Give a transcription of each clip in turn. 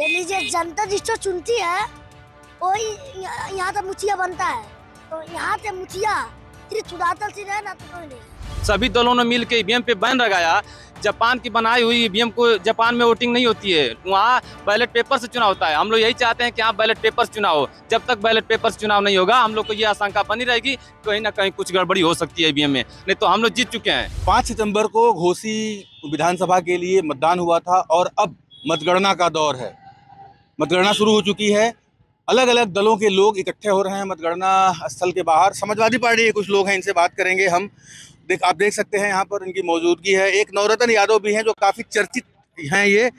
यानी जो जनता जिसको चुनती है वही यहाँ तक मुखिया बनता है। तो यहाँ से मुखिया सिर्फ सुधाकर सिंह है ना, तो कोई नहीं। सभी दलों ने मिल के ईवीएम पे बैन लगाया। जापान की बनाई हुई ईवीएम को जापान में वोटिंग नहीं होती है, वहाँ बैलेट पेपर से चुनाव होता है। हम लोग यही चाहते हैं कि आप बैलेट पेपर से चुनाव हो। जब तक बैलेट पेपर से चुनाव नहीं होगा हम लोग को ये आशंका बनी रहेगी कहीं ना कहीं कुछ गड़बड़ी हो सकती है ईवीएम में, नहीं तो हम लोग जीत चुके हैं। 5 सितम्बर को घोसी विधानसभा के लिए मतदान हुआ था और अब मतगणना का दौर है। मतगणना शुरू हो चुकी है, अलग अलग दलों के लोग इकट्ठे हो रहे हैं मतगणना स्थल के बाहर। समाजवादी पार्टी के कुछ लोग हैं, इनसे बात करेंगे हम। आप देख सकते हैं यहाँ पर इनकी मौजूदगी है। एक नवरत्न यादव भी हैं जो काफ़ी चर्चित हैं ये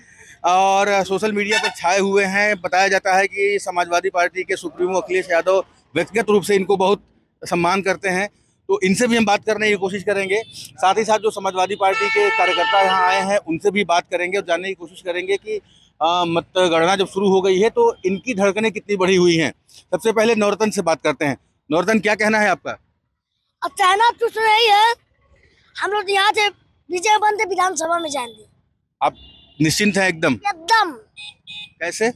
और सोशल मीडिया पर छाए हुए हैं। बताया जाता है कि समाजवादी पार्टी के सुप्रीमो अखिलेश यादव व्यक्तिगत रूप से इनको बहुत सम्मान करते हैं, तो इनसे भी हम बात करने की कोशिश करेंगे। साथ ही साथ जो समाजवादी पार्टी के कार्यकर्ता यहाँ आए हैं उनसे भी बात करेंगे और जानने की कोशिश करेंगे कि मतगणना जब शुरू हो गई है तो इनकी धड़कनें कितनी बढ़ी हुई हैं। सबसे पहले नवरत्न से बात करते हैं। नवरत्न, क्या कहना है आपका? अब कहना कुछ नहीं है, हम लोग यहाँ से विजय बनते विधानसभा में जाएंगे। आप निश्चिंत हैं? एकदम एकदम। कैसे?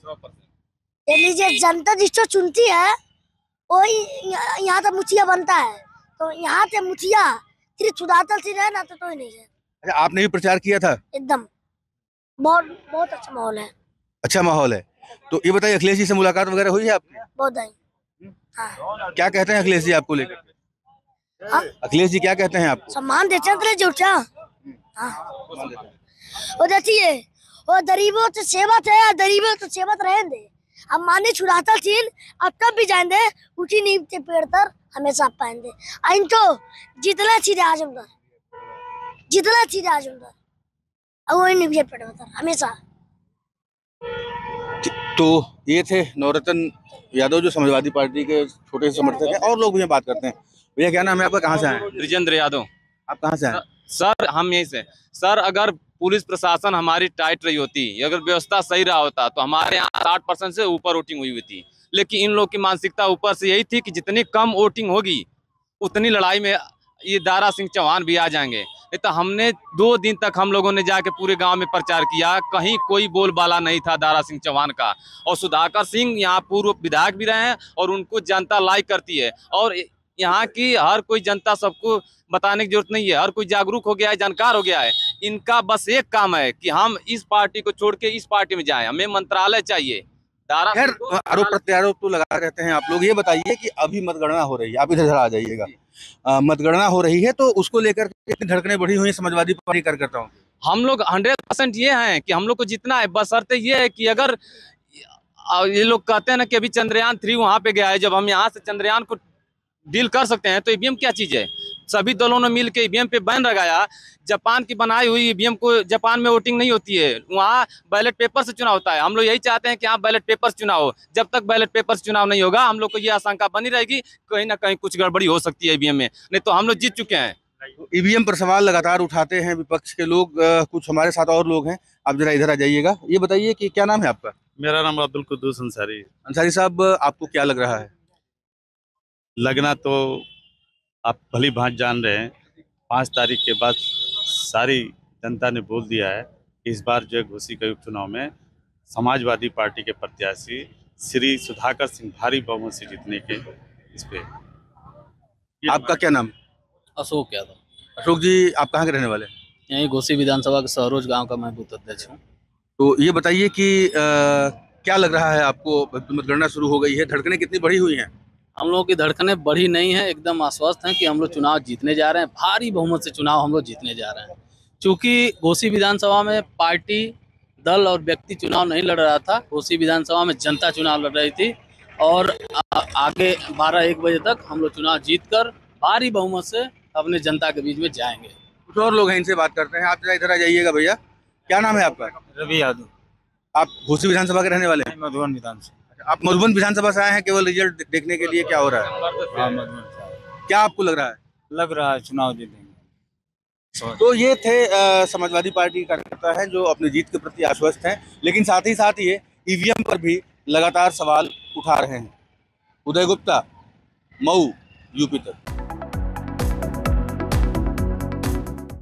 लीजिए जनता जिसको चुनती है वही यहाँ से मुखिया बनता है। तो यहाँ से मुखिया सिर्फ सुधाकर सिंह है ना, तो कोई नहीं है। अच्छा, आपने भी प्रचार किया था? एकदम, बहुत अच्छा माहौल है। अच्छा माहौल है। तो ये बताइए अखिलेश जी से मुलाकात वगैरह हुई है आपकी? बहुत हुई। हाँ। क्या कहते हैं अखिलेश जी आपको लेकर? अखिलेश जी क्या कहते हैं आप? सम्मान देते हैं जो क्या। वो देखिए वो गरीबों से सेवा थे, गरीबों से सेवा रहेंगे। अब माने छुड़ाता सीन अब तब भी जाएंगे उसी नीम के पेड़ पर हमेशा पाएंगे। इनको जितना चीजें आजमदार वही नीम पेड़ पर हमेशा। तो ये थे नवरत्न यादव जो समाजवादी पार्टी के छोटे समर्थक हैं। और लोग भी बात करते हैं। भैया क्या नाम है आपका, कहाँ से आए? त्रिजेंद्र यादव। आप कहाँ से आए? सर हम यहीं से। सर अगर पुलिस प्रशासन हमारी टाइट रही होती, अगर व्यवस्था सही रहा होता तो हमारे यहाँ 60% से ऊपर वोटिंग हुई हुई थी। लेकिन इन लोग की मानसिकता ऊपर से यही थी कि जितनी कम वोटिंग होगी उतनी लड़ाई में ये दारा सिंह चौहान भी आ जाएंगे। तो हमने 2 दिन तक हम लोगों ने जाके पूरे गांव में प्रचार किया, कहीं कोई बोलबाला नहीं था दारा सिंह चौहान का। और सुधाकर सिंह यहाँ पूर्व विधायक भी रहे हैं और उनको जनता लाइक करती है। और यहाँ की हर कोई जनता, सबको बताने की जरूरत नहीं है, हर कोई जागरूक हो गया है, जानकार हो गया है। इनका बस एक काम है कि हम इस पार्टी को छोड़ के इस पार्टी में जाएं, हमें मंत्रालय चाहिए। दारा आरोप प्रत्यारोप तो लगा रहते हैं आप लोग। ये बताइए कि अभी मतगणना हो रही है, आप इधर आ जाइएगा, मतगणना हो रही है तो उसको लेकर कितनी धड़कनें बढ़ी हुई है समाजवादी पार्टी कार्यकर्ताओं? हम लोग 100% ये हैं कि हम लोग को जितना है, बशर्ते ये है कि अगर ये लोग कहते हैं ना कि अभी चंद्रयान 3 वहाँ पे गया है, जब हम यहाँ से चंद्रयान को डील कर सकते हैं तो ईवीएम क्या चीज़ है? सभी दलों ने मिल के ईवीएम पे बैन लगाया। जापान की बनाई हुई ईवीएम को जापान में वोटिंग नहीं होती है, वहाँ बैलेट पेपर से चुनाव होता है। हम लोग यही चाहते हैं कि आप बैलेट पेपर से चुनाव हो। जब तक बैलेट पेपर से चुनाव नहीं होगा हम लोग को ये आशंका बनी रहेगी कहीं ना कहीं कुछ गड़बड़ी हो सकती है ईवीएम में, नहीं तो हम लोग जीत चुके हैं। ईवीएम पर सवाल लगातार उठाते हैं विपक्ष के लोग। कुछ हमारे साथ और लोग हैं, आप जरा इधर आ जाइएगा। ये बताइए कि क्या नाम है आपका? मेरा नाम अब्दुल कुद्दूस अंसारी। अंसारी साहब, आपको क्या लग रहा है? लगना तो आप भली भांति जान रहे हैं। 5 तारीख के बाद सारी जनता ने बोल दिया है कि इस बार जो है घोसी के उपचुनाव में समाजवादी पार्टी के प्रत्याशी श्री सुधाकर सिंह भारी बहुमत से जीतने के इस पे। आपका क्या नाम? अशोक यादव। अशोक जी, आप कहाँ के रहने वाले? यहीं घोसी विधानसभा के सहरोज गाँव का मैं बूथ अध्यक्ष हूँ। तो ये बताइए कि क्या लग रहा है आपको, मतगणना शुरू हो गई है, धड़कने कितनी बढ़ी हुई हैं? हम लोगों की धड़कनें बढ़ी नहीं है, एकदम आश्वस्त हैं कि हम लोग चुनाव जीतने जा रहे हैं। भारी बहुमत से चुनाव हम लोग जीतने जा रहे हैं। चूँकि घोसी विधानसभा में पार्टी, दल और व्यक्ति चुनाव नहीं लड़ रहा था, घोसी विधानसभा में जनता चुनाव लड़ रही थी। और आगे 12-1 बजे तक हम लोग चुनाव जीतकर भारी बहुमत से अपने जनता के बीच में जाएंगे। कुछ और लोग हैं, इनसे बात करते हैं। आप जरा इधर आ जाइएगा। भैया क्या नाम है आपका? रवि यादव। आप घोसी विधानसभा के रहने वाले हैं? मधुबन विधानसभा। आप मधुबन विधानसभा से आए हैं केवल रिजल्ट देखने के लिए? क्या हो रहा है, क्या आपको लग रहा है? लग रहा है चुनाव जीतेंगे। तो ये थे समाजवादी पार्टी कार्यकर्ता हैं जो अपनी जीत के प्रति आश्वस्त हैं, लेकिन साथ ही साथ ये ईवीएम पर भी लगातार सवाल उठा रहे हैं। उदय गुप्ता, मऊ, यूपी तक।